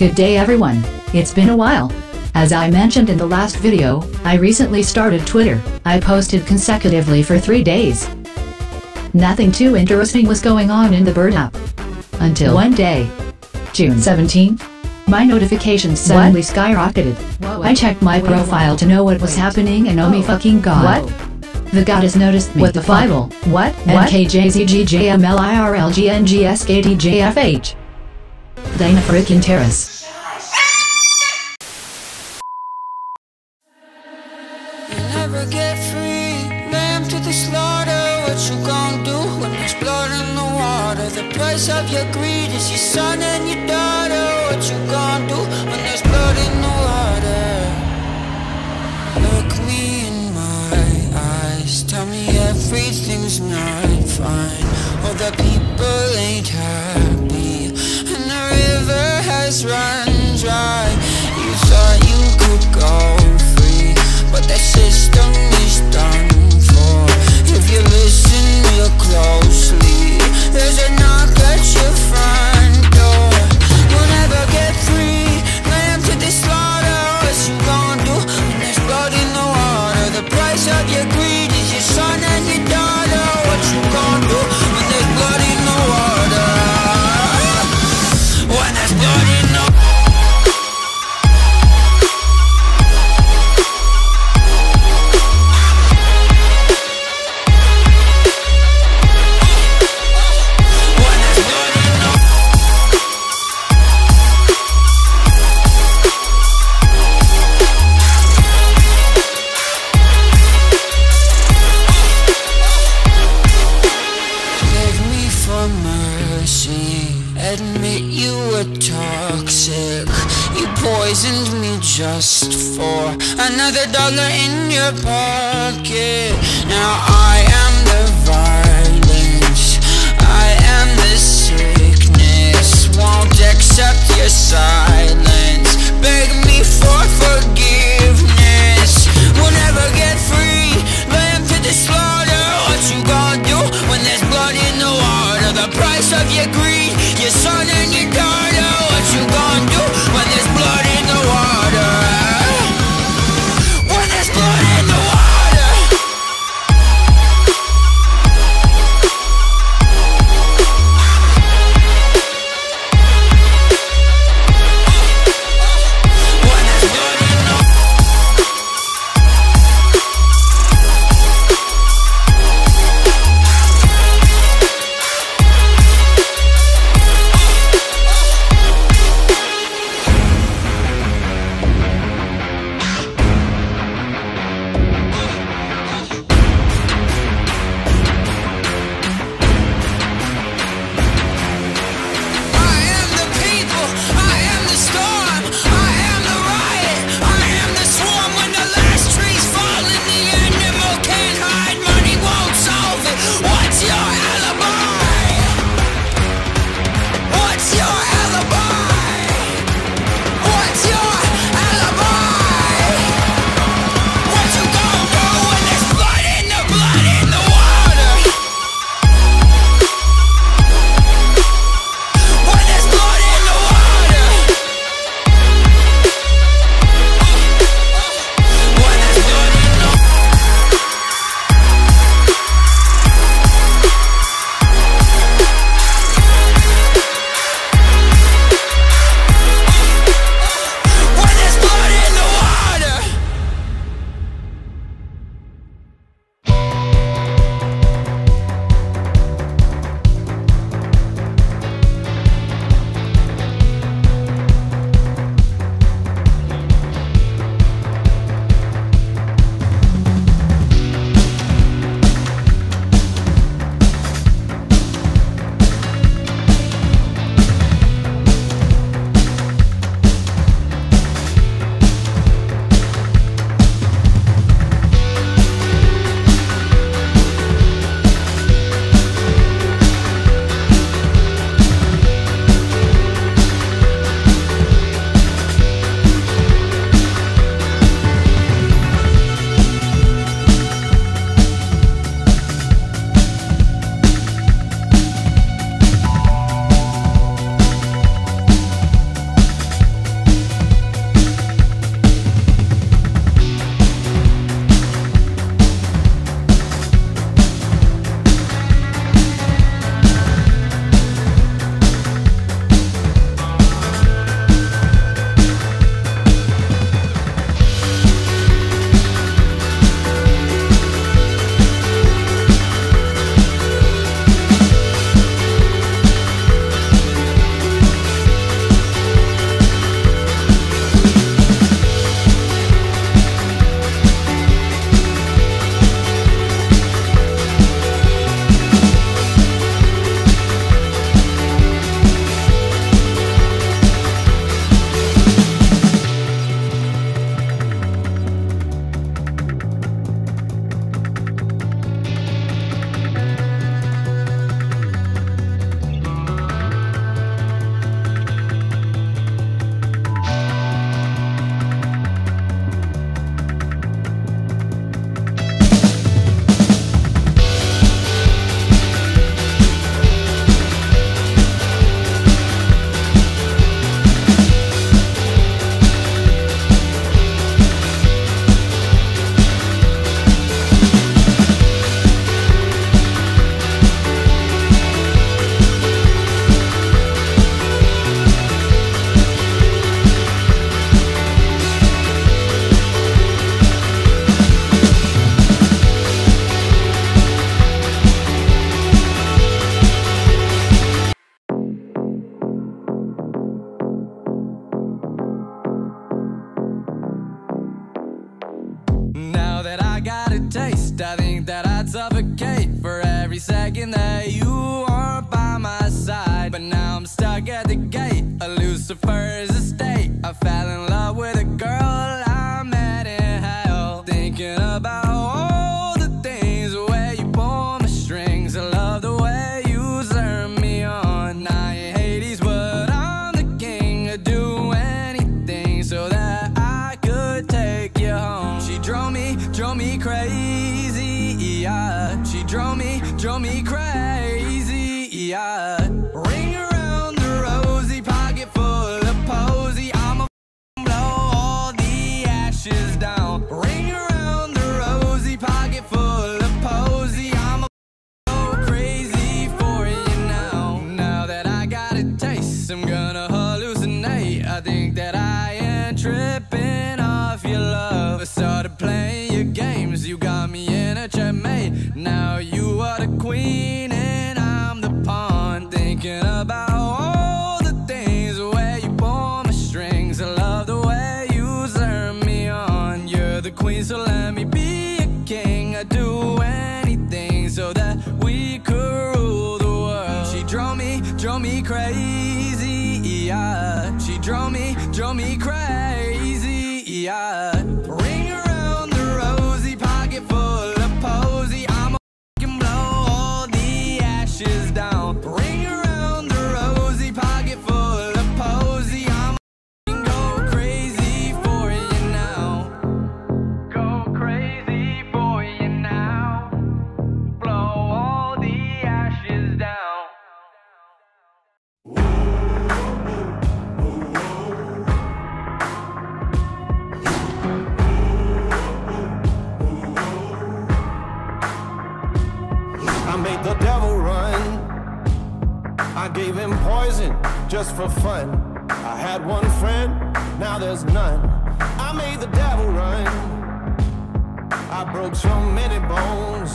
Good day everyone, it's been a while. As I mentioned in the last video, I recently started Twitter. I posted consecutively for 3 days. Nothing too interesting was going on in the Bird app. Until one day, June 17th, my notifications suddenly skyrocketed. Whoa, I checked my profile to know what was happening, and oh my fucking god. What? The goddess noticed me. What the Bible? What? NKJZGJMLIRLGNGSKDJFH. Dana frickin' Terrace. Get free, lamb to the slaughter. What you gon' do when there's blood in the water? The price of your greed is your son and your daughter. What you gon' do when there's blood in the water? Look me in my eyes, tell me everything's not fine. All the people ain't happy, and the river has run dry. You thought you could go, but that system is done for. If you listen real closely, there's a knock at your front door. You'll never get free, lamb to the slaughter. What you gonna do when there's blood in the water? The price of your greed is your son and your daughter. What you gonna do when there's blood in the water? When there's blood in the water. Admit you were toxic. You poisoned me just for another dollar in your pocket. Now I am the violence, I am the sickness. Won't accept your silence, beg me for forgiveness. We'll never get free, lamb to the slaughter. What you gonna do when there's blood in the water? The price of your greed, your son and your daughter. What you gonna do when there's blood in the water? When there's blood in the water. second that you aren't by my side. But now I'm stuck at the gate, a Lucifer's estate. I fell in love with a girl I met in hell. Thinking about all the things, the way you pull my strings. I love the way you turn me on. I ain't Hades, but I'm the king. I'd do anything so that I could take you home. She drove me crazy, yeah. She drove me crazy, yeah. Ring around the rosy, pocket full of posy. I'ma blow all the ashes down. Ring around the rosy, pocket full of posy. I'ma go crazy for you now. Now that I got a taste, I'm gonna hallucinate. I think that I am tripping off your love. I started playing your games, you got me in a checkmate. Now you are the queen and I'm the pawn. Thinking about all the things, the way you pull my strings. I love the way you turn me on. You're the queen, so let me be a king. I'd do anything so that we could rule the world. She drove me crazy, yeah. She drove me crazy, yeah. Ring around the rosy, pocket full of posy. I'ma f***ing blow all the ashes down. Ring around the rosy, pocket full of posy. I'ma f***ing go crazy for you now. Go crazy for you now. Blow all the ashes down. The devil run. I gave him poison just for fun. I had one friend, now there's none. I made the devil run. I broke so many bones,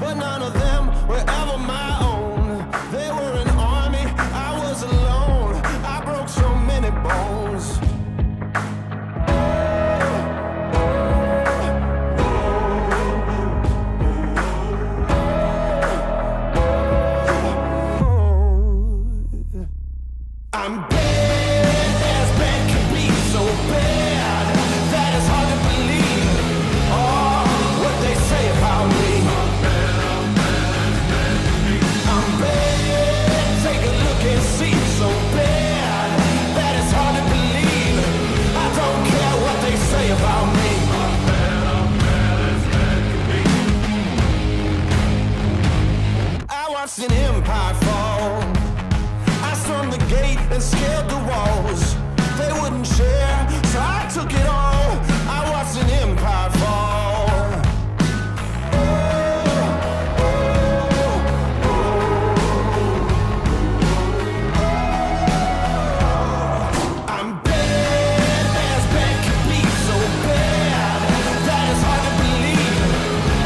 but none of them were ever my own. They were an army, I was alone. I broke so many bones. I'm bad as bad can be, so bad that it's hard to believe. Oh, what they say about me. I'm bad, take a look and see. So bad that it's hard to believe. I don't care what they say about me. I'm bad as bad can be. I watched an empire fall. From the gate and scared the walls. They wouldn't share, so I took it all. I watched an empire fall. Oh, oh, oh, oh. I'm bad as bad can be, so bad that it's hard to believe.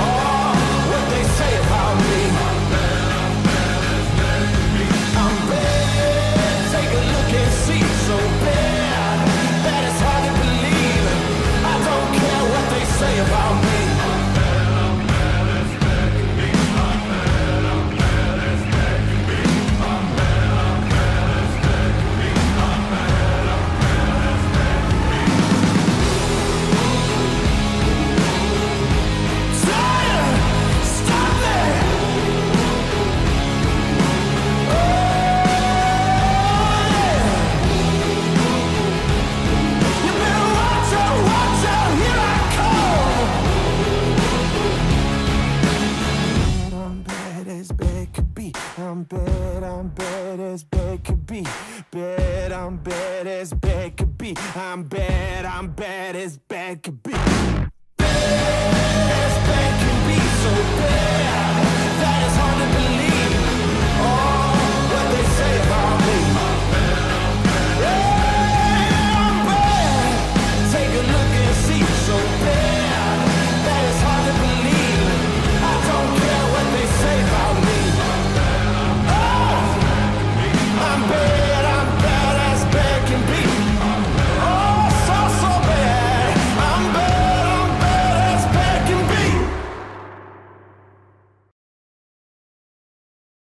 Oh, what they say about me. I'm bad. So bad that it's hard to believe. I don't care what they say about me. I'm bad, I'm bad as bad can be. I'm bad, I'm bad as bad can be. I'm bad, I'm bad as bad can be. I'm bad, I'm bad as bad can be. Stop it! I'm bad as bad could be. Bad, I'm bad as bad could be. I'm bad as bad could be. Bad as bad can be, so bad that it's hard.